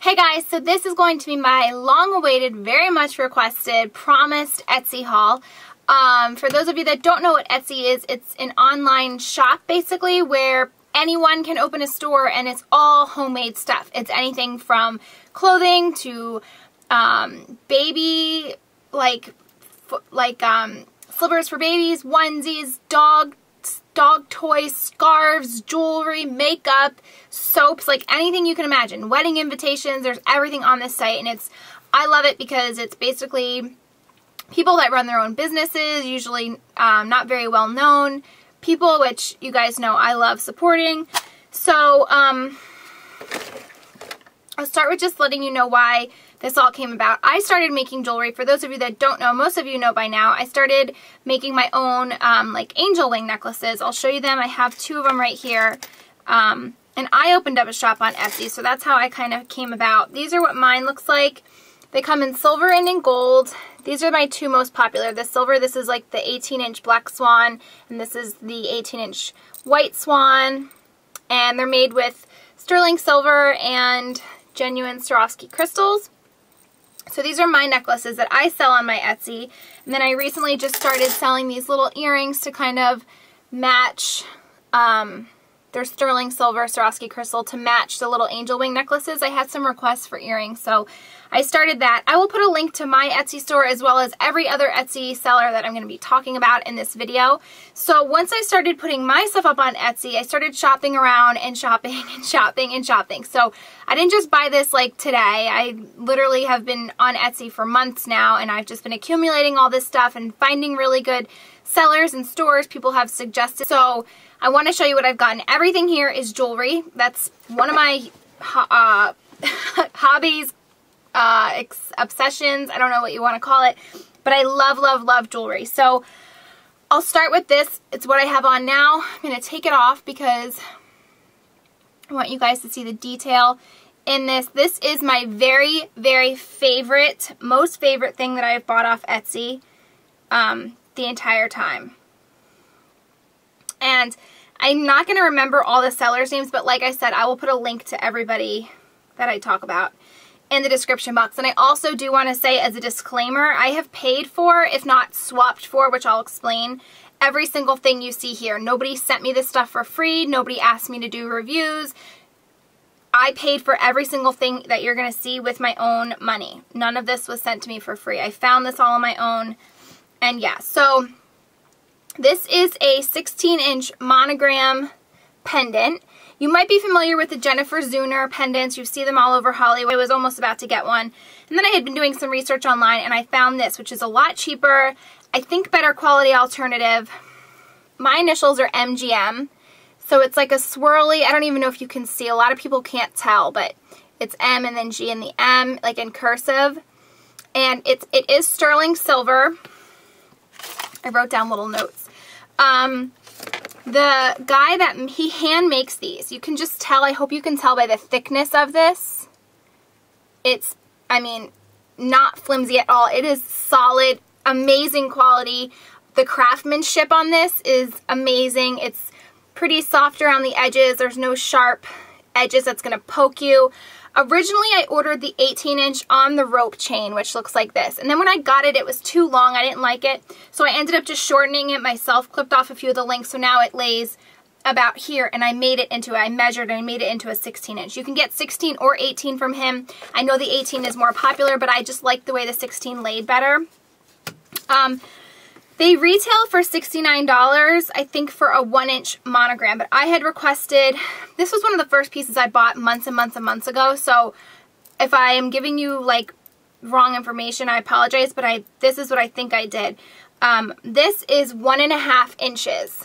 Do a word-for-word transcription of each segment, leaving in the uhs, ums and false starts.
Hey guys, so this is going to be my long-awaited, very much requested, promised Etsy haul. Um, for those of you that don't know what Etsy is, it's an online shop basically where anyone can open a store and it's all homemade stuff. It's anything from clothing to um, baby, like like um, slippers for babies, onesies, dog dog toys, scarves, jewelry, makeup, soaps, like anything you can imagine. Wedding invitations, there's everything on this site, and it's, I love it because it's basically people that run their own businesses, usually um, not very well known people, which you guys know I love supporting. So um, I'll start with just letting you know why this all came about. I started making jewelry. For those of you that don't know, most of you know by now, I started making my own um, like angel wing necklaces. I'll show you them. I have two of them right here. Um, and I opened up a shop on Etsy, so that's how I kind of came about. These are what mine looks like. They come in silver and in gold. These are my two most popular. The silver, this is like the eighteen inch black swan, and this is the eighteen inch white swan. And they're made with sterling silver and genuine Swarovski crystals. So these are my necklaces that I sell on my Etsy. And then I recently just started selling these little earrings to kind of match, um, their sterling silver Swarovski crystal to match the little angel wing necklaces. I had some requests for earrings, so I started that. I will put a link to my Etsy store as well as every other Etsy seller that I'm going to be talking about in this video. So once I started putting my stuff up on Etsy, I started shopping around and shopping and shopping and shopping. So I didn't just buy this like today. I literally have been on Etsy for months now, and I've just been accumulating all this stuff and finding really good sellers and stores people have suggested. So I want to show you what I've gotten. Everything here is jewelry. That's one of my uh, hobbies, uh, obsessions. I don't know what you want to call it, but I love, love, love jewelry. So I'll start with this. It's what I have on now. I'm going to take it off because I want you guys to see the detail in this. This is my very, very favorite, most favorite thing that I've bought off Etsy um, the entire time. And I'm not going to remember all the sellers' names, but like I said, I will put a link to everybody that I talk about in the description box. And I also do want to say as a disclaimer, I have paid for, if not swapped for, which I'll explain, every single thing you see here. Nobody sent me this stuff for free. Nobody asked me to do reviews. I paid for every single thing that you're going to see with my own money. None of this was sent to me for free. I found this all on my own. And yeah, so this is a sixteen inch monogram pendant. You might be familiar with the Jennifer Zuner pendants. You see them all over Hollywood. I was almost about to get one. And then I had been doing some research online, and I found this, which is a lot cheaper, I think better quality alternative. My initials are M G M. So it's like a swirly, I don't even know if you can see. A lot of people can't tell, but it's M and then G and the M, like in cursive. And it's, it is sterling silver. I wrote down little notes. Um, the guy that, he hand makes these. You can just tell, I hope you can tell by the thickness of this. It's, I mean, not flimsy at all. It is solid, amazing quality. The craftsmanship on this is amazing. It's pretty soft around the edges. There's no sharp edges that's going to poke you. Originally, I ordered the eighteen inch on the rope chain, which looks like this. And then when I got it, it was too long. I didn't like it. So I ended up just shortening it myself, clipped off a few of the links. So now it lays about here, and I made it into, I measured and I made it into a sixteen inch. You can get sixteen or eighteen from him. I know the eighteen is more popular, but I just like the way the sixteen laid better. Um, they retail for sixty-nine dollars, I think, for a one inch monogram, but I had requested, this was one of the first pieces I bought months and months and months ago, so if I am giving you, like, wrong information, I apologize, but I this is what I think I did. Um, this is one and a half inches.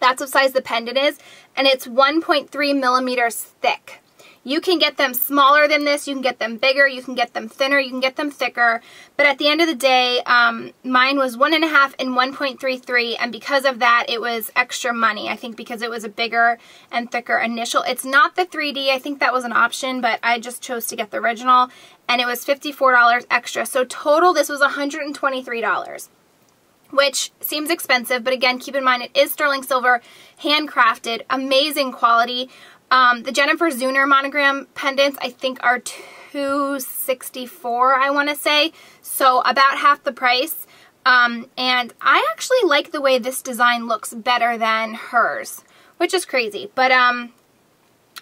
That's what size the pendant is, and it's one point three millimeters thick. You can get them smaller than this, you can get them bigger, you can get them thinner, you can get them thicker, but at the end of the day, um, mine was one and a half and one point three three, and because of that, it was extra money, I think, because it was a bigger and thicker initial. It's not the three D, I think that was an option, but I just chose to get the original, and it was fifty-four dollars extra, so total, this was one hundred twenty-three dollars. Which seems expensive, but again, keep in mind, it is sterling silver, handcrafted, amazing quality. Um, the Jennifer Zuner monogram pendants, I think, are two sixty-four, I want to say. So about half the price. Um, and I actually like the way this design looks better than hers, which is crazy. But um,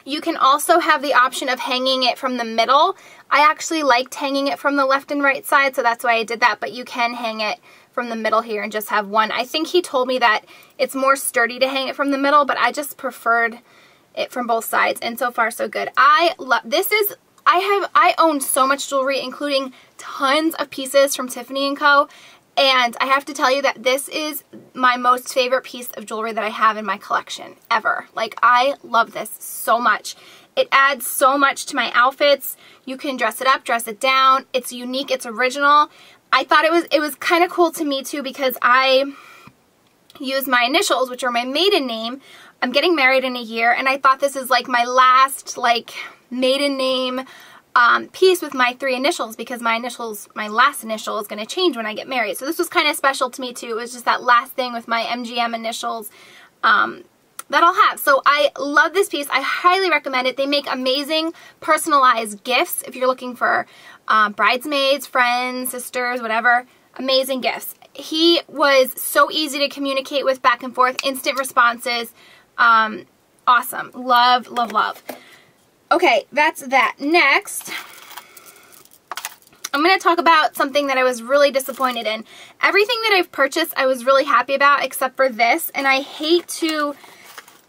you can also have the option of hanging it from the middle. I actually liked hanging it from the left and right side, so that's why I did that. But you can hang it from the middle here and just have one. I think he told me that it's more sturdy to hang it from the middle, but I just preferred it from both sides. And so far, so good. I love this. Is I have I own so much jewelry, including tons of pieces from Tiffany and Co. And I have to tell you that this is my most favorite piece of jewelry that I have in my collection ever. Like, I love this so much. It adds so much to my outfits. You can dress it up, dress it down. It's unique, it's original. I thought it was it was kind of cool to me too, because I use my initials, which are my maiden name. I'm getting married in a year, and I thought this is like my last like maiden name Um, piece with my three initials, because my initials, my last initial is going to change when I get married. So this was kind of special to me too. It was just that last thing with my M G M initials um, that I'll have. So I love this piece. I highly recommend it. They make amazing personalized gifts if you're looking for uh, bridesmaids, friends, sisters, whatever. Amazing gifts. He was so easy to communicate with back and forth, instant responses. Um, awesome. Love, love, love. Okay, that's that. Next, I'm going to talk about something that I was really disappointed in. Everything that I've purchased, I was really happy about, except for this. And I hate to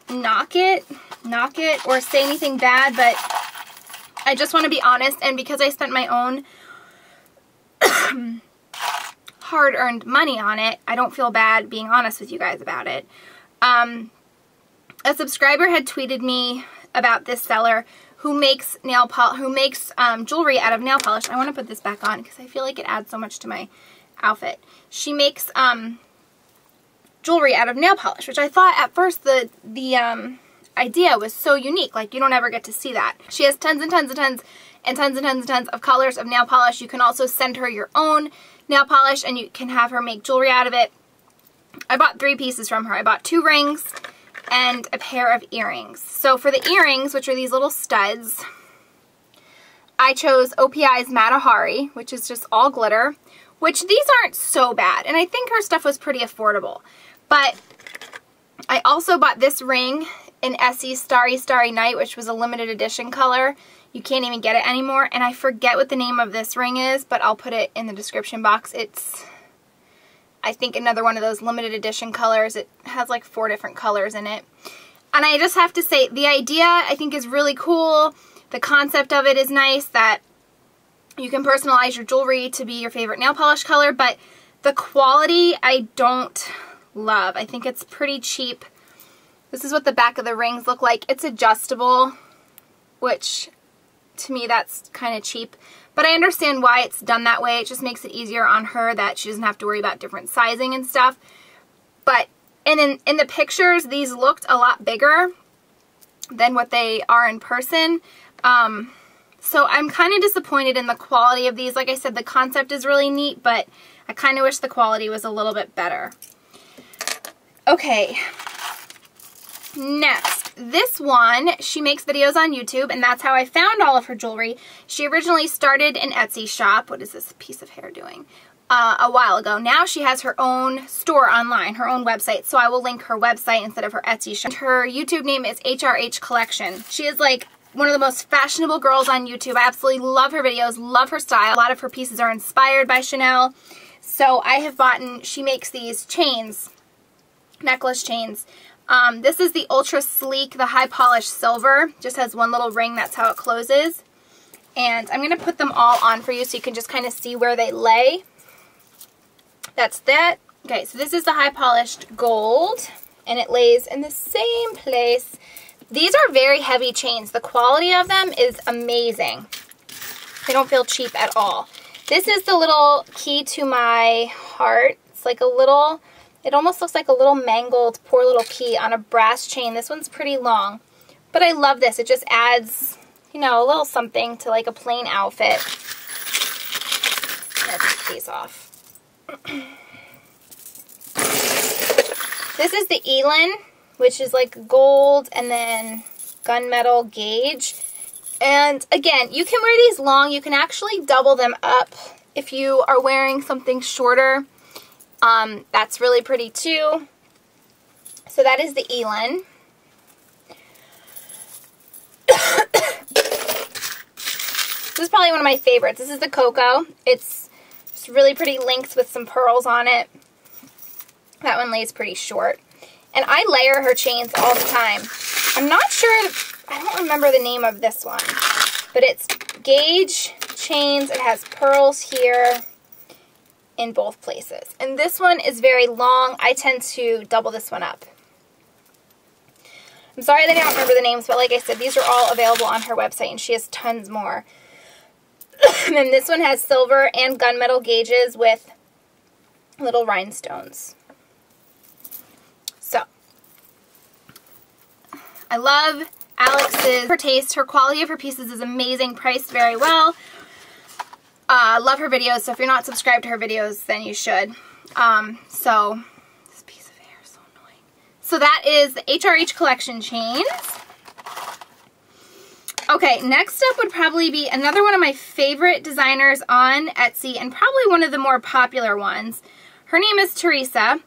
knock it, knock it, or say anything bad, but I just want to be honest. And because I spent my own hard-earned money on it, I don't feel bad being honest with you guys about it. Um, a subscriber had tweeted me about this seller who makes nail polish, who makes um, jewelry out of nail polish. I want to put this back on because I feel like it adds so much to my outfit. She makes um, jewelry out of nail polish, which I thought at first the the um, idea was so unique. Like, you don't ever get to see that. She has tons and tons and tons and tons and tons and tons of colors of nail polish. You can also send her your own nail polish, and you can have her make jewelry out of it. I bought three pieces from her. I bought two rings and a pair of earrings. So for the earrings, which are these little studs, I chose O P I's Mata Hari, which is just all glitter, which these aren't so bad. And I think her stuff was pretty affordable. But I also bought this ring in Essie Starry Starry Night, which was a limited edition color. You can't even get it anymore. And I forget what the name of this ring is, but I'll put it in the description box. It's, I think, another one of those limited edition colors. It has like four different colors in it. And I just have to say, the idea I think is really cool. The concept of it is nice, that you can personalize your jewelry to be your favorite nail polish color, but the quality I don't love. I think it's pretty cheap. This is what the back of the rings look like. It's adjustable, which to me that's kind of cheap. But I understand why it's done that way. It just makes it easier on her that she doesn't have to worry about different sizing and stuff. But, and in, in the pictures, these looked a lot bigger than what they are in person. Um, so I'm kind of disappointed in the quality of these. Like I said, the concept is really neat, but I kind of wish the quality was a little bit better. Okay. Next. This one, she makes videos on YouTube, and that's how I found all of her jewelry. She originally started an Etsy shop. What is this piece of hair doing? Uh, a while ago. Now she has her own store online, her own website, so I will link her website instead of her Etsy shop. And her YouTube name is H R H Collection. She is like one of the most fashionable girls on YouTube. I absolutely love her videos, love her style. A lot of her pieces are inspired by Chanel. So I have bought, and she makes these chains, necklace chains. Um, this is the ultra sleek, the high polished silver. Just has one little ring. That's how it closes. And I'm going to put them all on for you so you can just kind of see where they lay. That's that. Okay, so this is the high polished gold, and it lays in the same place. These are very heavy chains. The quality of them is amazing. They don't feel cheap at all. This is the little key to my heart. It's like a little... It almost looks like a little mangled, poor little key on a brass chain. This one's pretty long, but I love this. It just adds, you know, a little something to like a plain outfit. Let's take these off. This is the Elin, which is like gold and then gunmetal gauge. And again, you can wear these long. You can actually double them up if you are wearing something shorter. Um, that's really pretty too. So that is the Elin. This is probably one of my favorites. This is the Cocoa. It's just really pretty lengths with some pearls on it. That one lays pretty short. And I layer her chains all the time. I'm not sure, I don't remember the name of this one, but it's gauge chains. It has pearls here in both places. And this one is very long. I tend to double this one up. I'm sorry that I don't remember the names, but like I said, these are all available on her website, and she has tons more. And this one has silver and gunmetal gauges with little rhinestones. So, I love Alex's, her taste, her quality of her pieces is amazing, priced very well. Uh, love her videos, so if you're not subscribed to her videos, then you should. Um, so... So that is the H R H Collection chains. Okay, next up would probably be another one of my favorite designers on Etsy and probably one of the more popular ones. Her name is Teresa,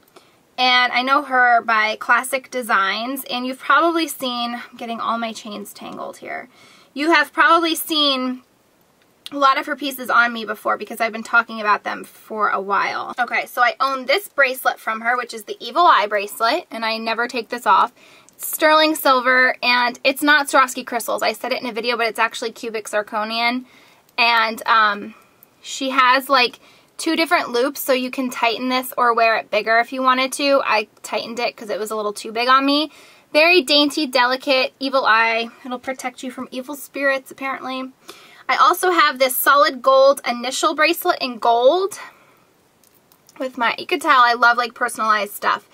and I know her by Classic Designs, and you've probably seen, I'm getting all my chains tangled here. You have probably seen a lot of her pieces on me before because I've been talking about them for a while. Okay, so I own this bracelet from her, which is the Evil Eye bracelet, and I never take this off. It's sterling silver, and it's not Swarovski crystals. I said it in a video, but it's actually cubic zirconian. And um, she has like two different loops, so you can tighten this or wear it bigger if you wanted to. I tightened it because it was a little too big on me. Very dainty, delicate, Evil Eye. It'll protect you from evil spirits, apparently. I also have this solid gold initial bracelet in gold with my, you could tell I love like personalized stuff.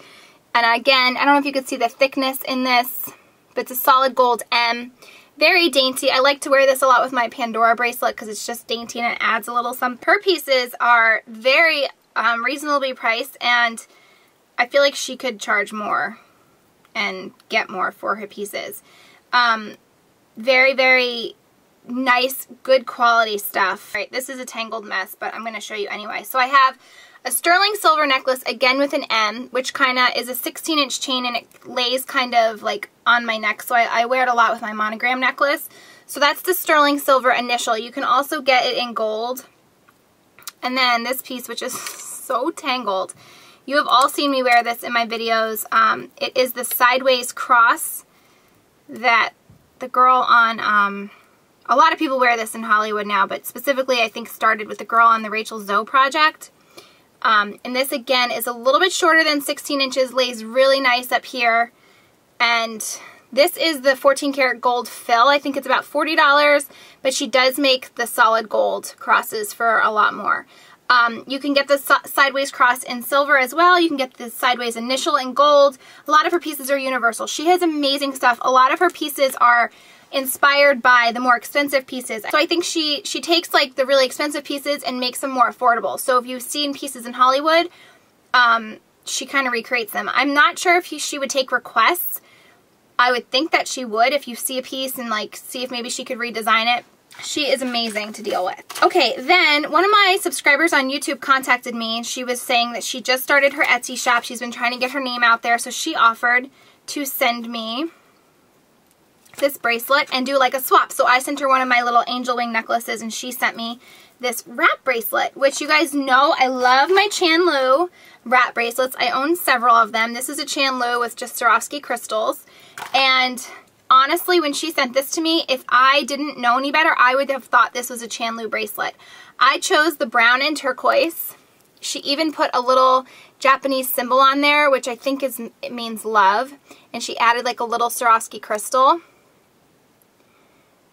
And again, I don't know if you could see the thickness in this, but it's a solid gold M. Very dainty. I like to wear this a lot with my Pandora bracelet because it's just dainty and it adds a little something. Her pieces are very um, reasonably priced, and I feel like she could charge more and get more for her pieces. Um, very, very... nice, good quality stuff. All right, this is a tangled mess, but I'm going to show you anyway. So I have a sterling silver necklace, again with an M, which kind of is a sixteen inch chain, and it lays kind of like on my neck, so I, I wear it a lot with my monogram necklace. So that's the sterling silver initial. You can also get it in gold. And then this piece, which is so tangled. You have all seen me wear this in my videos. Um, it is the sideways cross that the girl on... Um, A lot of people wear this in Hollywood now, but specifically I think started with the girl on the Rachel Zoe project. Um, and this, again, is a little bit shorter than sixteen inches, lays really nice up here. And this is the fourteen karat gold fill. I think it's about forty dollars, but she does make the solid gold crosses for a lot more. Um, you can get the so sideways cross in silver as well. You can get the sideways initial in gold. A lot of her pieces are universal. She has amazing stuff. A lot of her pieces are... inspired by the more expensive pieces. So I think she she takes like the really expensive pieces and makes them more affordable. So if you've seen pieces in Hollywood, um, she kind of recreates them. I'm not sure if he, she would take requests. I would think that she would if you see a piece and like see if maybe she could redesign it. She is amazing to deal with. Okay, then one of my subscribers on YouTube contacted me, and she was saying that she just started her Etsy shop. She's been trying to get her name out there, so she offered to send me this bracelet and do like a swap. So I sent her one of my little angel wing necklaces, and she sent me this wrap bracelet, which you guys know I love my Chan Lu wrap bracelets. I own several of them. This is a Chan Lu with just Swarovski crystals, and honestly, when she sent this to me, if I didn't know any better, I would have thought this was a Chan Lu bracelet. I chose the brown and turquoise. She even put a little Japanese symbol on there, which I think is it means love, and she added like a little Swarovski crystal.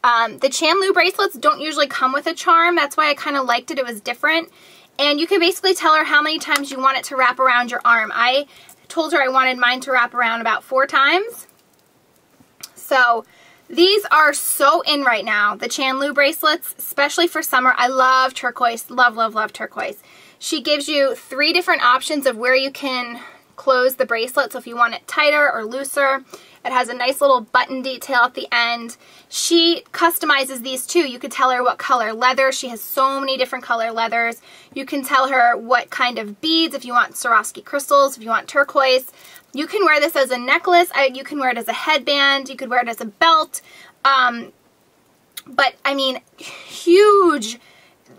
Um, the Chan Lu bracelets don't usually come with a charm. That's why I kind of liked it. It was different. And you can basically tell her how many times you want it to wrap around your arm. I told her I wanted mine to wrap around about four times. So these are so in right now, the Chan Lu bracelets, especially for summer. I love turquoise. Love, love, love turquoise. She gives you three different options of where you can close the bracelet. So if you want it tighter or looser, It has a nice little button detail at the end. She customizes these too. You could tell her what color leather. She has so many different color leathers. You can tell her what kind of beads, if you want Swarovski crystals, if you want turquoise. You can wear this as a necklace. I, you can wear it as a headband. You could wear it as a belt. Um, but, I mean, huge.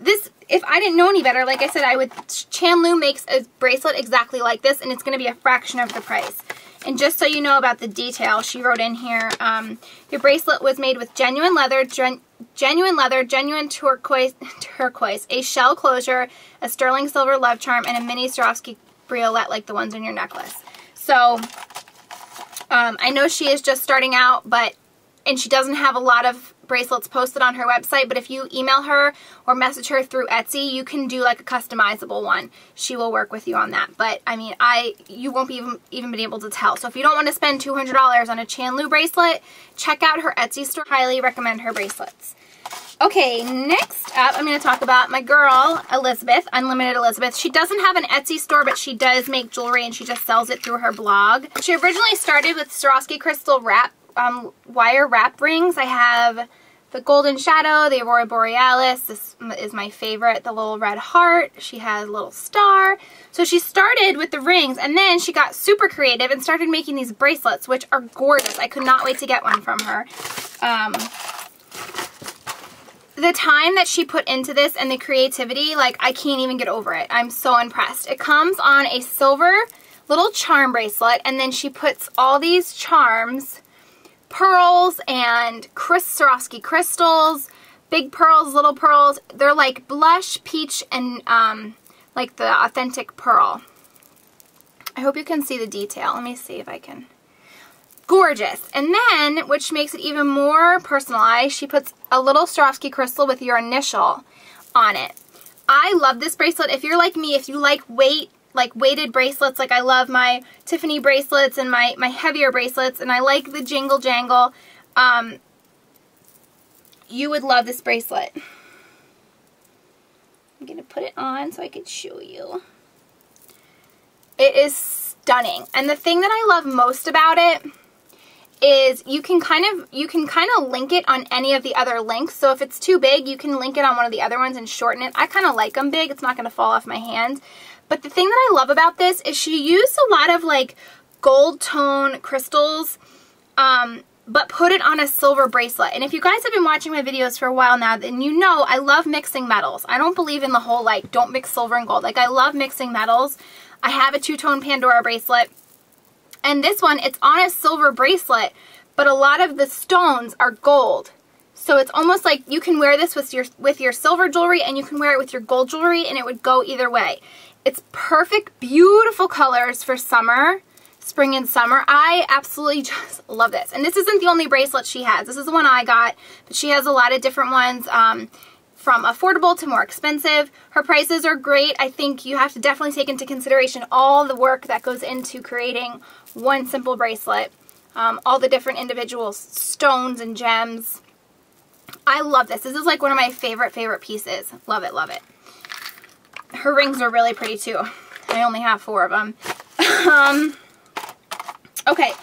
This, if I didn't know any better, like I said, I would. Chan Lu makes a bracelet exactly like this, and it's going to be a fraction of the price. And just so you know about the detail, she wrote in here, um, your bracelet was made with genuine leather, gen genuine leather, genuine turquoise, turquoise, a shell closure, a sterling silver love charm, and a mini Swarovski briolet like the ones on your necklace. So, um, I know she is just starting out, but, and she doesn't have a lot of bracelets posted on her website, but if you email her or message her through Etsy, you can do like a customizable one. She will work with you on that. But I mean, I you won't be even, even been able to tell. So if you don't want to spend two hundred dollars on a Chan Lu bracelet, check out her Etsy store. Highly recommend her bracelets. Okay, next up, I'm going to talk about my girl, Elizabeth, Unlimited Elizabeth. She doesn't have an Etsy store, but she does make jewelry, and she just sells it through her blog. She originally started with Swarovski crystal wrap, um, wire wrap rings. I have the Golden Shadow, the Aurora Borealis. This is my favorite, the little red heart. She has a little star. So she started with the rings, and then she got super creative and started making these bracelets, which are gorgeous. I could not wait to get one from her. Um... The time that she put into this and the creativity, like, I can't even get over it. I'm so impressed. It comes on a silver little charm bracelet, and then she puts all these charms, pearls and Chris Swarovski crystals, big pearls, little pearls. They're like blush, peach, and um, like the authentic pearl. I hope you can see the detail. Let me see if I can. Gorgeous. And then, which makes it even more personalized, she puts a little Swarovski crystal with your initial on it. I love this bracelet. If you're like me, if you like weight, like weighted bracelets, like I love my Tiffany bracelets and my, my heavier bracelets, and I like the jingle jangle, um, you would love this bracelet. I'm going to put it on so I can show you. It is stunning. And the thing that I love most about it is you can kind of you can kind of link it on any of the other links. So if it's too big, you can link it on one of the other ones and shorten it. I kind of like them big. It's not going to fall off my hand. But the thing that I love about this is she used a lot of like gold tone crystals, um, but put it on a silver bracelet. And if you guys have been watching my videos for a while now, then you know I love mixing metals. I don't believe in the whole like don't mix silver and gold. Like, I love mixing metals. I have a two-tone Pandora bracelet. And this one, it's on a silver bracelet, but a lot of the stones are gold. So it's almost like you can wear this with your with your silver jewelry, and you can wear it with your gold jewelry, and it would go either way. It's perfect, beautiful colors for summer, spring and summer. I absolutely just love this. And this isn't the only bracelet she has. This is the one I got, but she has a lot of different ones, um, from affordable to more expensive. Her prices are great. I think you have to definitely take into consideration all the work that goes into creating one simple bracelet, um, all the different individual stones and gems. I love this. This is like one of my favorite, favorite pieces. Love it, love it. Her rings are really pretty too. I only have four of them. um, okay,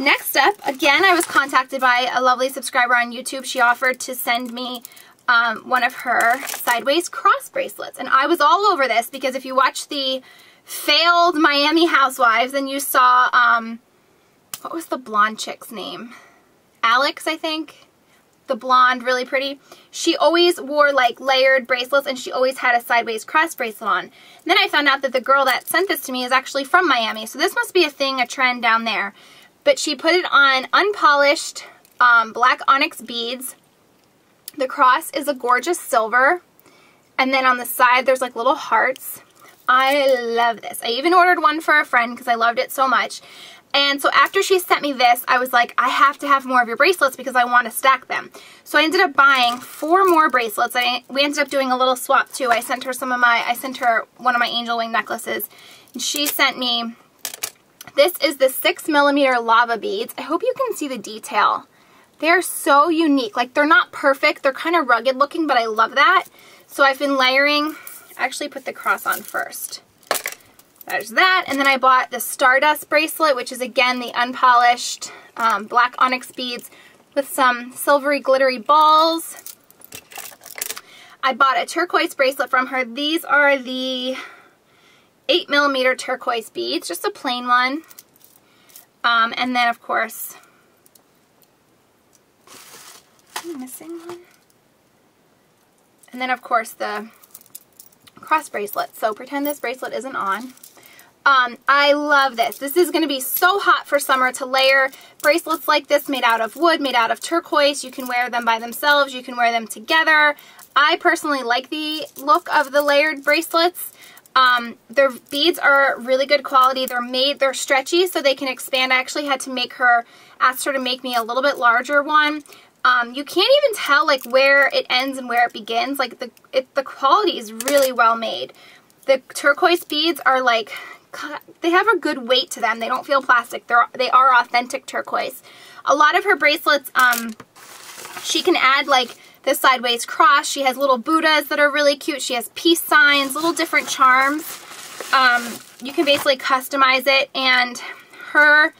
next up, again, I was contacted by a lovely subscriber on YouTube. She offered to send me Um, one of her sideways cross bracelets. And I was all over this because if you watch the failed Miami Housewives, and you saw, um, what was the blonde chick's name? Alex, I think. The blonde, really pretty. She always wore like layered bracelets, and she always had a sideways cross bracelet on. And then I found out that the girl that sent this to me is actually from Miami. So this must be a thing, a trend down there. But she put it on unpolished um, black onyx beads. The cross is a gorgeous silver, and then on the side there's like little hearts. I love this. I even ordered one for a friend because I loved it so much. And so after she sent me this, I was like, I have to have more of your bracelets because I want to stack them. So I ended up buying four more bracelets. I, we ended up doing a little swap too. I sent her some of my, I sent her one of my angel wing necklaces, and she sent me, this is the six millimeter lava beads. I hope you can see the detail. They're so unique. Like, they're not perfect. They're kind of rugged looking, but I love that. So I've been layering. I actually put the cross on first. There's that. And then I bought the Stardust bracelet, which is again the unpolished um, black onyx beads with some silvery glittery balls. I bought a turquoise bracelet from her. These are the eight millimeter turquoise beads, just a plain one. Um, and then, of course, am I missing one? And then, of course, the cross bracelet. So pretend this bracelet isn't on. Um, I love this. This is going to be so hot for summer to layer bracelets like this made out of wood, made out of turquoise. You can wear them by themselves. You can wear them together. I personally like the look of the layered bracelets. Um, their beads are really good quality. They're made, they're stretchy, so they can expand. I actually had to make her, asked her to make me a little bit larger one. Um, you can't even tell like where it ends and where it begins. Like the, it, the quality is really well made. The turquoise beads are like, they have a good weight to them. They don't feel plastic. They're, they are authentic turquoise. A lot of her bracelets, um, she can add like the sideways cross. She has little Buddhas that are really cute. She has peace signs, little different charms. Um, you can basically customize it, and her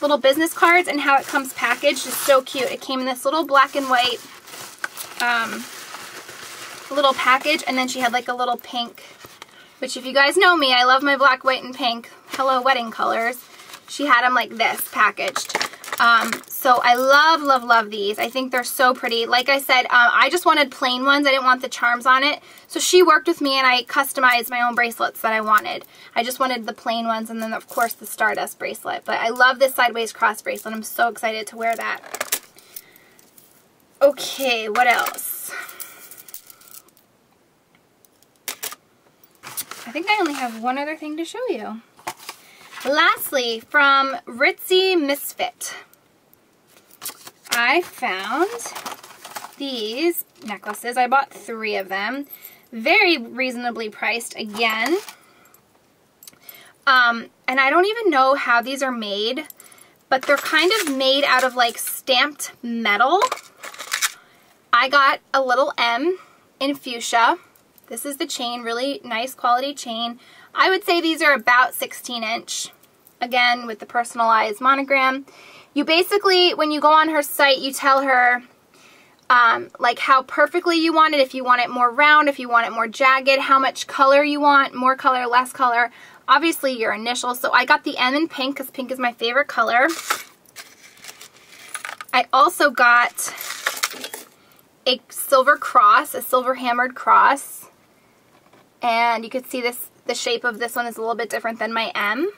little business cards and how it comes packaged is so cute. It came in this little black and white um, little package, and then she had like a little pink, which if you guys know me, I love my black, white, and pink. Hello, wedding colors. She had them like this packaged. Um, so I love, love, love these. I think they're so pretty. Like I said, um, I just wanted plain ones. I didn't want the charms on it. So she worked with me and I customized my own bracelets that I wanted. I just wanted the plain ones, and then of course the Stardust bracelet. But I love this sideways cross bracelet. I'm so excited to wear that. Okay, what else? I think I only have one other thing to show you. Lastly, from Ritzy Misfit, I found these necklaces. I bought three of them. Very reasonably priced again. Um, and I don't even know how these are made, but they're kind of made out of like stamped metal. I got a little M in fuchsia. This is the chain, really nice quality chain. I would say these are about sixteen inch. Again, with the personalized monogram. You basically, when you go on her site, you tell her um, like how perfectly you want it, if you want it more round, if you want it more jagged, how much color you want, more color, less color, obviously your initials. So I got the M in pink because pink is my favorite color. I also got a silver cross, a silver hammered cross, and you could see this, the shape of this one is a little bit different than my M.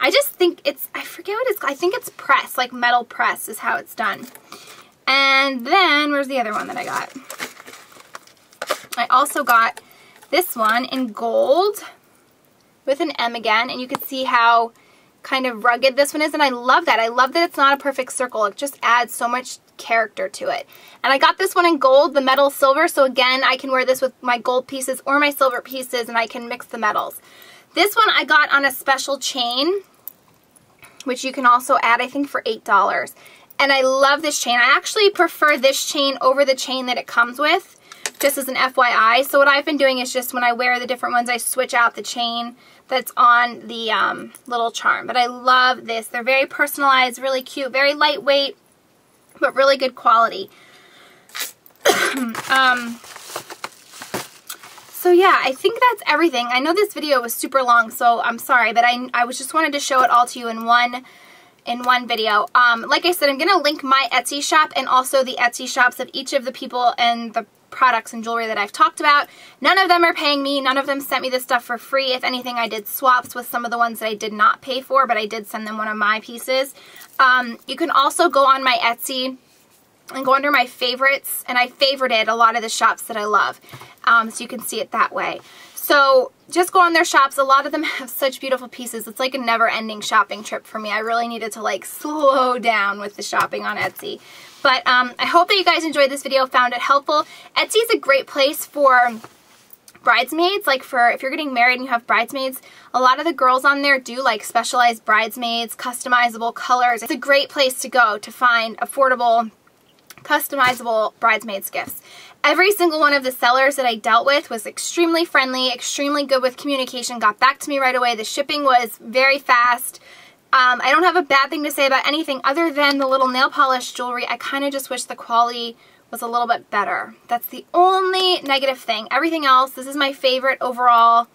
I just think it's, I forget what it's called. I think it's press, like metal press is how it's done. And then, where's the other one that I got? I also got this one in gold with an M again. And you can see how kind of rugged this one is. And I love that. I love that it's not a perfect circle. It just adds so much character to it. And I got this one in gold, the metal silver. So again, I can wear this with my gold pieces or my silver pieces, and I can mix the metals. This one I got on a special chain, which you can also add, I think, for eight dollars. And I love this chain. I actually prefer this chain over the chain that it comes with, just as an F Y I. So what I've been doing is just when I wear the different ones, I switch out the chain that's on the um, little charm. But I love this. They're very personalized, really cute, very lightweight, but really good quality. um... So yeah, I think that's everything. I know this video was super long, so I'm sorry, but I, I was just wanted to show it all to you in one in one video. Um, like I said, I'm going to link my Etsy shop and also the Etsy shops of each of the people and the products and jewelry that I've talked about. None of them are paying me. None of them sent me this stuff for free. If anything, I did swaps with some of the ones that I did not pay for, but I did send them one of my pieces. Um, you can also go on my Etsy and go under my favorites, and I favorited a lot of the shops that I love. Um, so you can see it that way. So just go on their shops. A lot of them have such beautiful pieces. It's like a never-ending shopping trip for me. I really needed to like slow down with the shopping on Etsy. But um, I hope that you guys enjoyed this video, found it helpful. Etsy is a great place for bridesmaids, like for if you're getting married and you have bridesmaids. A lot of the girls on there do like specialized bridesmaids, customizable colors. It's a great place to go to find affordable, customizable bridesmaids gifts. Every single one of the sellers that I dealt with was extremely friendly, extremely good with communication, got back to me right away. The shipping was very fast. Um, I don't have a bad thing to say about anything other than the little nail polish jewelry. I kind of just wish the quality was a little bit better. That's the only negative thing. Everything else, this is my favorite overall.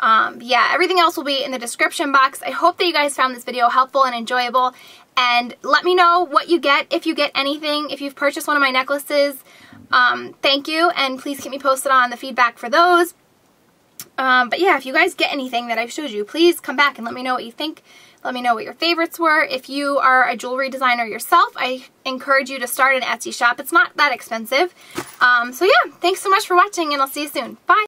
Um, yeah, everything else will be in the description box. I hope that you guys found this video helpful and enjoyable. And let me know what you get, if you get anything, if you've purchased one of my necklaces. Um, thank you, and please keep me posted on the feedback for those. Um, but yeah, if you guys get anything that I've showed you, please come back and let me know what you think. Let me know what your favorites were. If you are a jewelry designer yourself, I encourage you to start an Etsy shop. It's not that expensive. Um, so yeah, thanks so much for watching, and I'll see you soon. Bye!